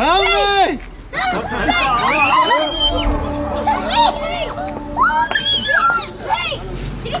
Help me! That was straight! Did you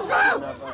see that?